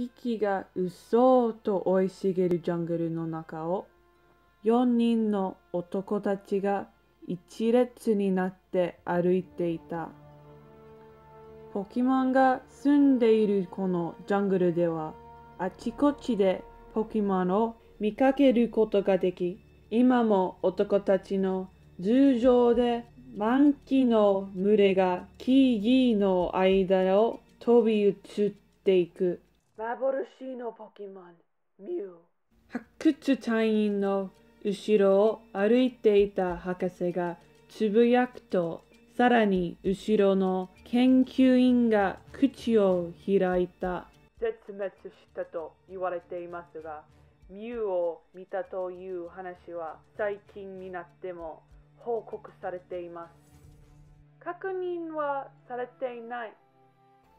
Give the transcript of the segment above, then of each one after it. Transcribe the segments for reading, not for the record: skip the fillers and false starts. キキがうっそうと生い茂るジャングルの中を、4人の男たちが一列になって歩いていた。ポケモンが住んでいるこのジャングルでは、あちこちでポケモンを見かけることができ、今も男たちの頭上で満期の群れが木々の間を飛び移っていく。幻のポケモン、ミュウ。発掘隊員の後ろを歩いていた博士がつぶやくと、さらに後ろの研究員が口を開いた。絶滅したと言われていますが、ミュウを見たという話は最近になっても報告されています。確認はされていない。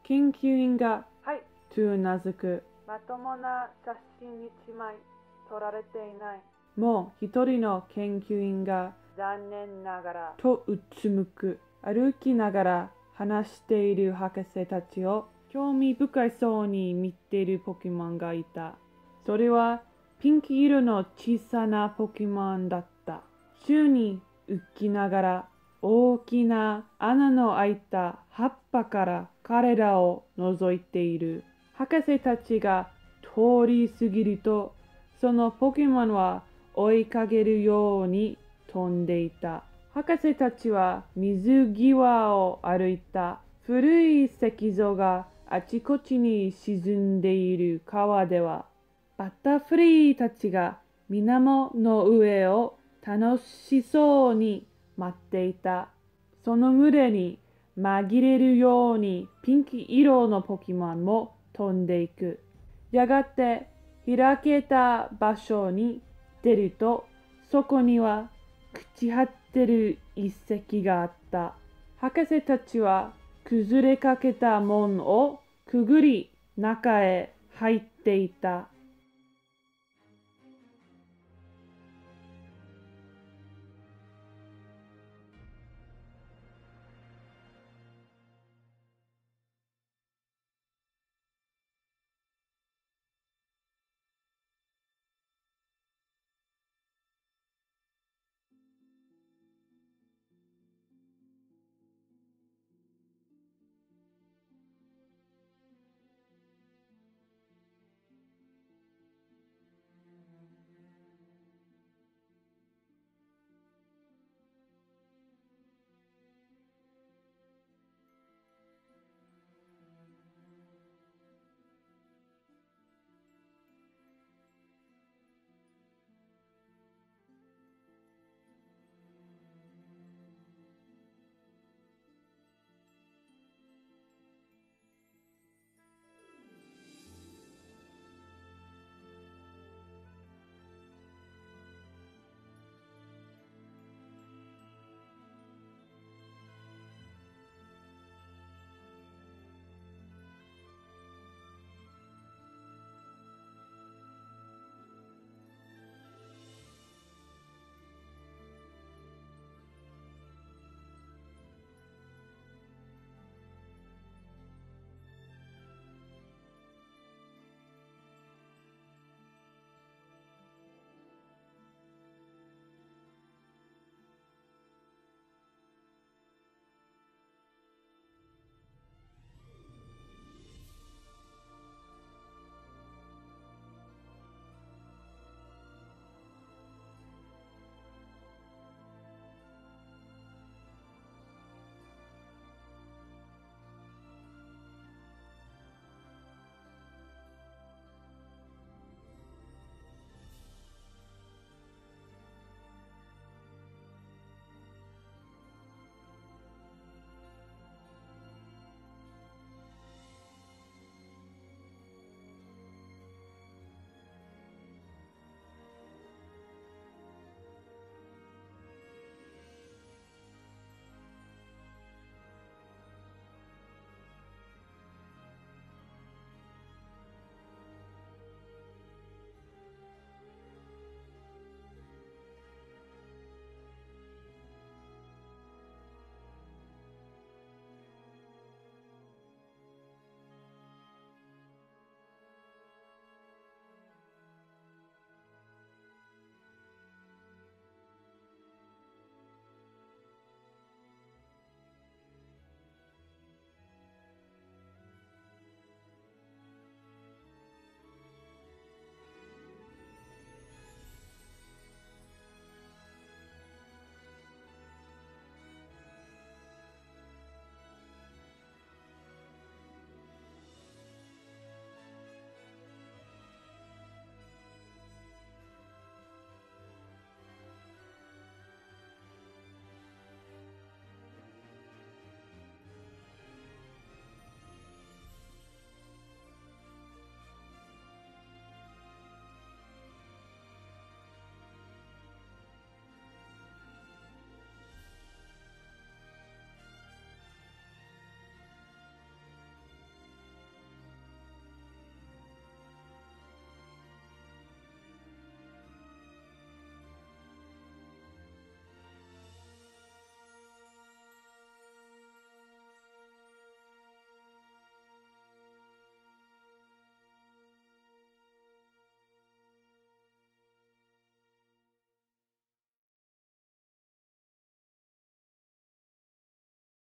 研究員が、はい、とうなずく。まともな写真一枚撮られていない。もう一人の研究員が、残念ながら、とうつむく。歩きながら話している博士たちを興味深いそうに見ているポケモンがいた。それはピンク色の小さなポケモンだった。宙に浮きながら大きな穴の開いた葉っぱから彼らを覗いている。博士たちが通り過ぎると、そのポケモンは追いかけるように飛んでいた。博士たちは水際を歩いた。古い石像があちこちに沈んでいる川では、バタフリーたちが水面の上を楽しそうに待っていた。その群れに紛れるようにピンク色のポケモンも飛んでいく。やがて開けた場所に出ると、そこには朽ち果ててる一石があった。博士たちは崩れかけた門をくぐり中へ入っていた。